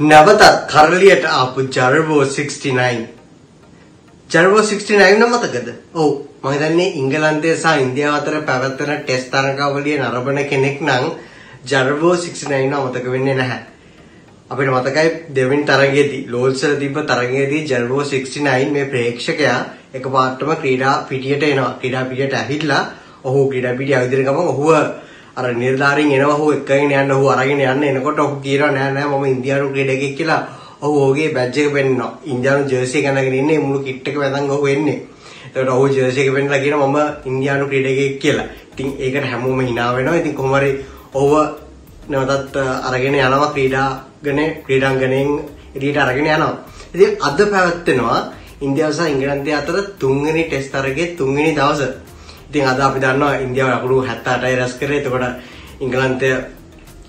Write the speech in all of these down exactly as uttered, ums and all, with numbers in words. Navatat Karaliat up Jarvo sixty-nine. Jarvo sixty-nine Namatagad. Oh, Magdani, Ingalandesa, India, Atara, Pavatana, Testarakavali, and Arabana Keneknang, Jarvo sixty-nine Namatagavin and a hat. Upon Matakai, Devin Tarangeti, Lolser Dipa Tarangeti, Jarvo sixty-nine, may break Shakya, Ekapatama, Krida, Pitiata, Krida Pitiata Hitler, or who Krida Pitia Idrikama, who were. අර නිර්ධාරීන් එනවා හො එකගෙන යන්න හො අරගෙන යන්න එනකොට ඔහු කියනවා නෑ නෑ මම ඉන්දියානු ක්‍රීඩ එකේ කියලා. ඔහු ඔහුගේ බැජ් එක පෙන්නනවා. ඉන්දියානු ජර්සි එක අඳගෙන ඉන්නේ මුළු කිට් එක වැඳන් ඔහු එන්නේ. එතකොට ඔහු ජර්සි එක පෙන්නලා කියනවා මම ඉන්දියානු ක්‍රීඩ එකේ කියලා. ඉතින් ඒකට හැමෝම hina වෙනවා. ඉතින් කොහොම හරි ඔහුව නැවතත් අරගෙන යනවා ක්‍රීඩාගනේ ක්‍රීඩාංගණයෙන් එළියට අරගෙන යනවා. ඉතින් අද පැවැත්වෙනවා ඉන්දියාව සහ ඉංග්‍රීන්තය අතර තුන්වෙනි ටෙස්ට් තරගයේ තුන්වෙනි දවසේ. India Guru Hatta Rascare, the Goda Inglante,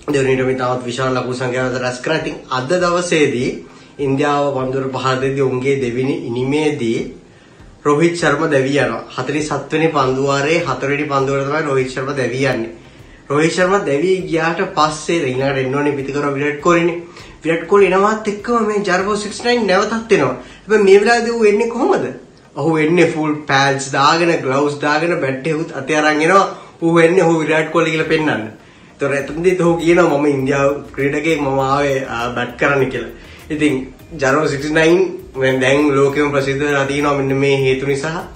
the Unito without Vishal Lagusanga, the Rascrating, other Davasedi, India, Vandur Bahade, the Unge, Devini, Inime, the Rohit Sharma Deviano, Hatri Satuni Panduare, Hatari Pandura, Rohit Sharma Deviani. Rohit Sharma Devi Giata Passe, the Inner Renoni Pitagora Virat Corin, Virat Corinama, Tikkum, Jarvo sixty-nine, never Tatino, but Mivra do any commode. Who any full pads, dog and a gloves, dog and a bed tooth, a terangino, who any who read colleague pennan. The Retundi Togino, Mamma India, create a game, Mamma, a bad carnical. You think Jarvo sixty-nine, when then Lokium Prasidio Adino in the May Hetunisa,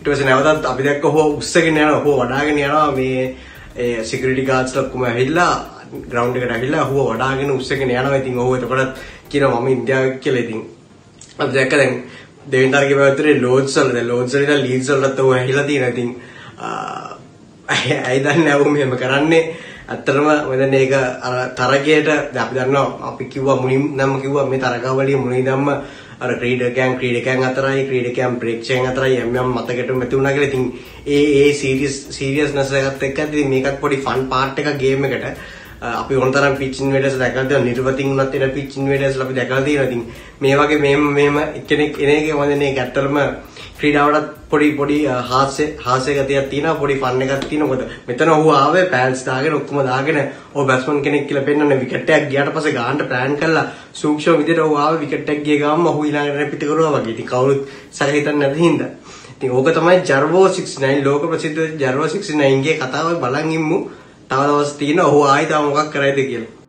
it was another Abidaco, second era, who Adaganera, me a security guards of Kumahilla, grounded at Hilla, who Adagan, second era, I think over the product, Kino, Mamma India, killing. Of the academy. They went there loads or the loads or the leads or the Hilatin, I think. I don't know him, Karane, Atrama, whether Nega, Taragata, Dapdano, Apicua, Munim, Namkua, Mitaragavali, Muninam, or a creator camp, creator camp, Atrai, creator camp, break chain, Atrai, Yam, Matakato, Matuna, I think. A serious seriousness, I take a make a pretty fun part, take a game, make it. අපි වොන්තරම් pitch ඉන්වේඩර්ස් දැකලා නිර්වතින් උනත් එන pitch ඉන්වේඩර්ස් අපි දැකලා තියෙනවා. ඉතින් මේ වගේ මේම මේම එක්කෙනෙක් එන එක වන්දනේ ගැත්තරම ක්‍රීඩාවටත් පොඩි පොඩි හාස්‍ය හාස්‍ය ගතියක් තියෙනවා. පොඩි ෆන් එකක් තියෙනවා. මොකද මෙතන ඔහු ආවේ පෑන්ස් දාගෙන ඔක්කොම දාගෙන ඔය බැට්ස්මන් කෙනෙක් කියලා පෙන්නන්නේ. විකට් එකක් ගියාට පස්සේ ගහන්න ප්ලෑන් කළා. සූක්ෂම විදිහට ඔහු ආවේ විකට් එකක් ගිය ගාම ඔහු ඊළඟට පිට කරුවා වගේ. ඉතින් කවුරුත් සැක හිතන්නේ නැති හින්දා. ඉතින් ඕක තමයි ජර්වෝ sixty-nine ලෝක ප්‍රසිද්ධ ජර්වෝ sixty-nine ගේ කතාව බලන් ඉමු. Tao was Tino, who I don't work right again.